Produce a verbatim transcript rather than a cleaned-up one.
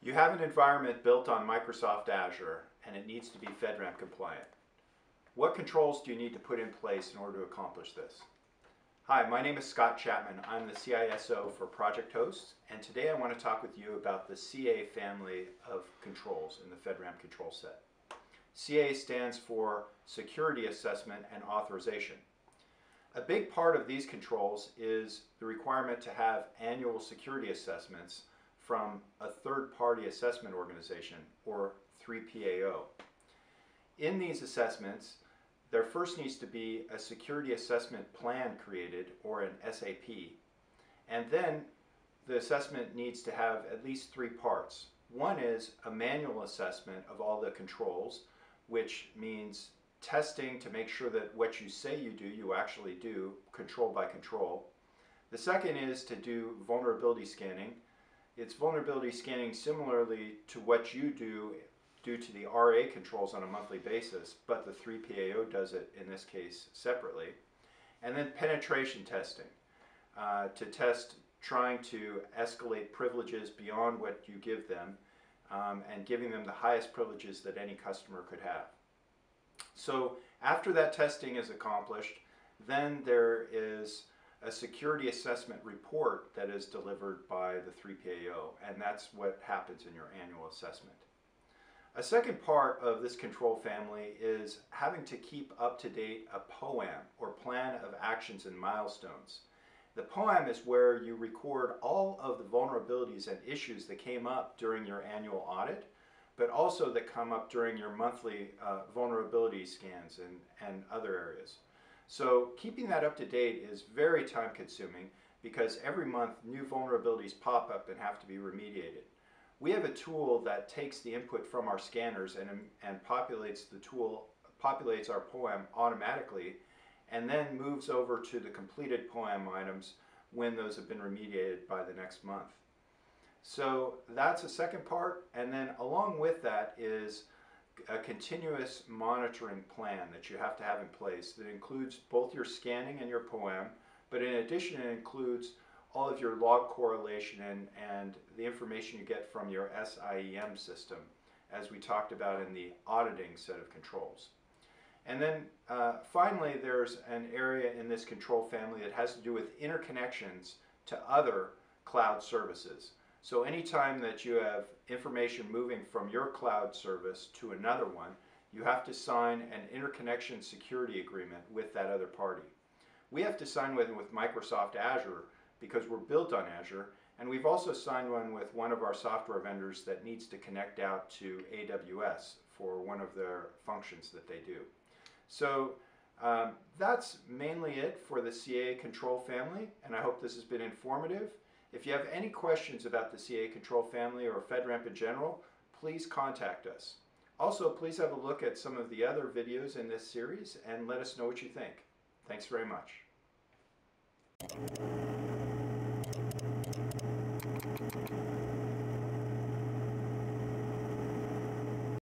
You have an environment built on Microsoft Azure, and it needs to be FedRAMP compliant. What controls do you need to put in place in order to accomplish this? Hi, my name is Scott Chapman. I'm the C I S O for Project Hosts, and today I want to talk with you about the C A family of controls in the FedRAMP control set. C A stands for Security Assessment and Authorization. A big part of these controls is the requirement to have annual security assessments from a third-party assessment organization, or three P A O. In these assessments, there first needs to be a security assessment plan created, or an S A P, and then the assessment needs to have at least three parts. One is a manual assessment of all the controls, which means testing to make sure that what you say you do, you actually do, control by control. The second is to do vulnerability scanning. It's vulnerability scanning similarly to what you do due to the R A controls on a monthly basis, but the three P A O does it in this case separately. And then penetration testing uh, to test trying to escalate privileges beyond what you give them um, and giving them the highest privileges that any customer could have. So after that testing is accomplished, then there is a security assessment report that is delivered by the three P A O, and that's what happens in your annual assessment. A second part of this control family is having to keep up to date a P O A and M, or Plan of Actions and Milestones. The P O A and M is where you record all of the vulnerabilities and issues that came up during your annual audit, but also that come up during your monthly uh, vulnerability scans and, and other areas. So keeping that up to date is very time consuming because every month new vulnerabilities pop up and have to be remediated. We have a tool that takes the input from our scanners and, and populates the tool, populates our P O A and M automatically, and then moves over to the completed P O A and M items when those have been remediated by the next month. So that's the second part, and then along with that is a continuous monitoring plan that you have to have in place that includes both your scanning and your P O A and M, but in addition it includes all of your log correlation and, and the information you get from your S I E M system, as we talked about in the auditing set of controls. And then uh, finally there's an area in this control family that has to do with interconnections to other cloud services. So anytime that you have information moving from your cloud service to another one, you have to sign an interconnection security agreement with that other party. We have to sign one with Microsoft Azure because we're built on Azure, and we've also signed one with one of our software vendors that needs to connect out to A W S for one of their functions that they do. So um, that's mainly it for the C A control family, and I hope this has been informative. If you have any questions about the C A control family or FedRAMP in general, please contact us. Also, please have a look at some of the other videos in this series and let us know what you think. Thanks very much.